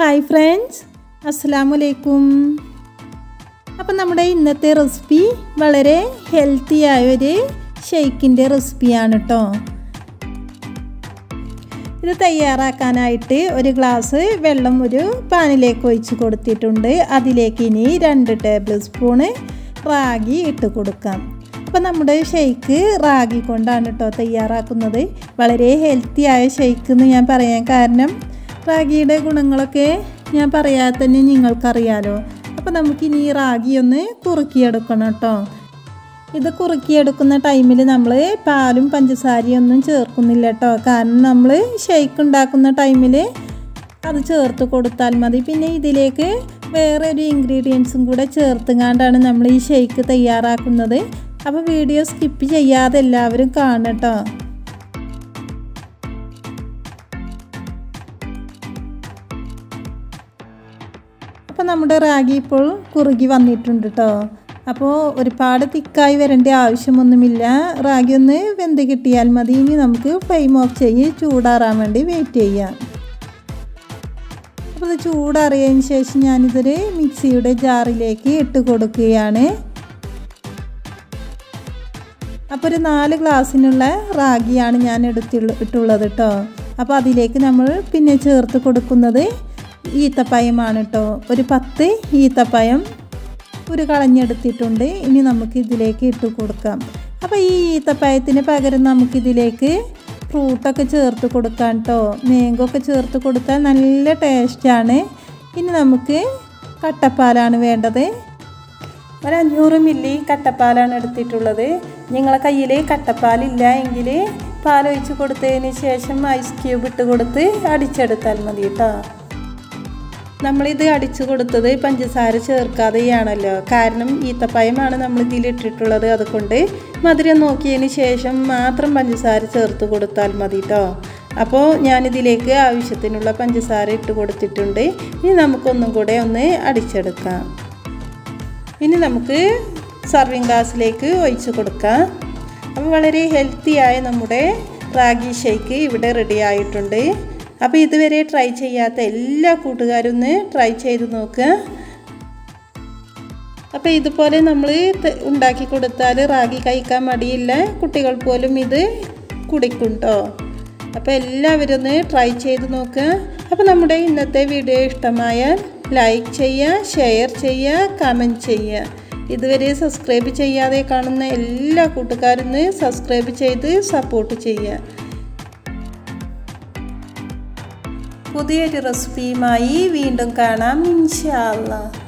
Hi friends, അസ്സലാമു അലൈക്കും. അപ്പോൾ നമ്മുടെ ഇന്നത്തെ റെസിപ്പി വളരെ ഹെൽത്തി ആയൊരു ഷെയ്ക്കിൻ്റെ റെസിപ്പിയാണ് കേട്ടോ. ഇത് തയ്യാറാക്കാനായിട്ട് ഒരു ഗ്ലാസ് വെള്ളം ഒരു പാനിലേക്ക് ഒഴിച്ച് കൊടുത്തിട്ടുണ്ട്. അതിലേക്ക് ഇനി 2 ടേബിൾ സ്പൂണ് റാഗി ഇട്ട് കൊടുക്കാം. അപ്പോൾ നമ്മുടെ ഷെയ്ക്ക് റാഗി കൊണ്ടാണ് കേട്ടോ തയ്യാറാക്കുന്നത്. വളരെ ഹെൽത്തി ആയ ഷെയ്ക്ക് എന്ന് ഞാൻ പറയാൻ കാരണം റാഗിയുടെ ഗുണങ്ങളൊക്കെ ഞാൻ പറയാതെ തന്നെ നിങ്ങൾക്കറിയാലോ. അപ്പോൾ നമുക്കിനി ഈ റാഗി ഒന്ന് കുറുക്കിയെടുക്കണം കേട്ടോ. ഇത് കുറുക്കിയെടുക്കുന്ന ടൈമിൽ നമ്മൾ പാലും പഞ്ചസാരയും ഒന്നും ചേർക്കുന്നില്ല കേട്ടോ. കാരണം നമ്മൾ ഷെയ്ക്ക് ഉണ്ടാക്കുന്ന ടൈമിൽ അത് ചേർത്ത് കൊടുത്താൽ മതി. പിന്നെ ഇതിലേക്ക് വേറൊരു ഇൻഗ്രീഡിയൻസും കൂടെ ചേർത്തുകൊണ്ടാണ് നമ്മൾ ഈ ഷെയ്ക്ക് തയ്യാറാക്കുന്നത്. അപ്പോൾ വീഡിയോ സ്കിപ്പ് ചെയ്യാതെ എല്ലാവരും കാണട്ടോ. അപ്പോൾ നമ്മുടെ റാഗി ഇപ്പോൾ കുറുകി വന്നിട്ടുണ്ട് കേട്ടോ. അപ്പോൾ ഒരുപാട് തിക്കായി വരേണ്ട ആവശ്യമൊന്നുമില്ല. റാഗി ഒന്ന് വെന്ത് കിട്ടിയാൽ മതി. ഇനി നമുക്ക് ഫ്ലെയിം ഓഫ് ചെയ്ത് ചൂടാറാൻ വേണ്ടി വെയിറ്റ് ചെയ്യാം. അപ്പോൾ ഇത് ചൂടാറിയതിന് ശേഷം ഞാനിതൊരു മിക്സിയുടെ ജാറിലേക്ക് ഇട്ട് കൊടുക്കുകയാണ്. അപ്പോൾ ഒരു 4 ഗ്ലാസ്സിനുള്ള റാഗിയാണ് ഞാൻ ഇട്ടുള്ളത് കേട്ടോ. അപ്പോൾ അതിലേക്ക് നമ്മൾ പിന്നെ ചേർത്ത് കൊടുക്കുന്നത് ഈത്തപ്പഴമാണ് കേട്ടോ. ഒരു 10 ഈത്തപ്പഴം ഒരു കളഞ്ഞെടുത്തിട്ടുണ്ട്. ഇനി നമുക്ക് ഇതിലേക്ക് ഇട്ട് കൊടുക്കാം. അപ്പോൾ ഈ ഈത്തപ്പഴത്തിന് പകരം നമുക്കിതിലേക്ക് ഫ്രൂട്ടൊക്കെ ചേർത്ത് കൊടുക്കാം കേട്ടോ. മാംഗോ ഒക്കെ ചേർത്ത് കൊടുത്താൽ നല്ല ടേസ്റ്റാണ്. ഇനി നമുക്ക് കട്ടപ്പാലാണ് വേണ്ടത്. 500 മില്ലി കട്ടപ്പാലാണ് എടുത്തിട്ടുള്ളത്. നിങ്ങളെ കയ്യിൽ കട്ടപ്പാലില്ല എങ്കിൽ പാലൊഴിച്ച് കൊടുത്തതിന് ശേഷം ഐസ് ക്യൂബ് ഇട്ട് കൊടുത്ത് അടിച്ചെടുത്താൽ മതി കേട്ടോ. നമ്മളിത് അടിച്ചു കൊടുത്തത് പഞ്ചസാര ചേർക്കാതെയാണല്ലോ. കാരണം ഈത്തപ്പഴമാണ് നമ്മൾ ഇതിലിട്ടിട്ടുള്ളത്. അതുകൊണ്ട് മധുരം നോക്കിയതിന് ശേഷം മാത്രം പഞ്ചസാര ചേർത്ത് കൊടുത്താൽ മതി കേട്ടോ. അപ്പോൾ ഞാനിതിലേക്ക് ആവശ്യത്തിനുള്ള പഞ്ചസാര ഇട്ട് കൊടുത്തിട്ടുണ്ട്. ഇനി നമുക്കൊന്നും കൂടെ ഒന്ന് അടിച്ചെടുക്കാം. ഇനി നമുക്ക് സർവിങ് ഗ്ലാസ്സിലേക്ക് ഒഴിച്ച് കൊടുക്കാം. അപ്പോൾ വളരെ ഹെൽത്തിയായ നമ്മുടെ റാഗി ഷെയ്ക്ക് ഇവിടെ റെഡി ആയിട്ടുണ്ട്. അപ്പോൾ ഇതുവരെ ട്രൈ ചെയ്യാത്ത എല്ലാ കൂട്ടുകാരും ഒന്ന് ട്രൈ ചെയ്ത് നോക്കുക. അപ്പോൾ ഇതുപോലെ നമ്മൾ ഉണ്ടാക്കി കൊടുത്താൽ റാഗി കഴിക്കാൻ മടിയില്ല. കുട്ടികൾ പോലും ഇത് കുടിക്കും കേട്ടോ. അപ്പോൾ എല്ലാവരും ഒന്ന് ട്രൈ ചെയ്ത് നോക്കുക. അപ്പോൾ നമ്മുടെ ഇന്നത്തെ വീഡിയോ ഇഷ്ടമായാൽ ലൈക്ക് ചെയ്യുക, ഷെയർ ചെയ്യുക, കമൻറ്റ് ചെയ്യുക. ഇതുവരെ സബ്സ്ക്രൈബ് ചെയ്യാതെ കാണുന്ന എല്ലാ കൂട്ടുകാരും സബ്സ്ക്രൈബ് ചെയ്ത് സപ്പോർട്ട് ചെയ്യുക. പുതിയൊരു റെസിപ്പിയുമായി വീണ്ടും കാണാം ഇൻഷാ അല്ലാഹ്.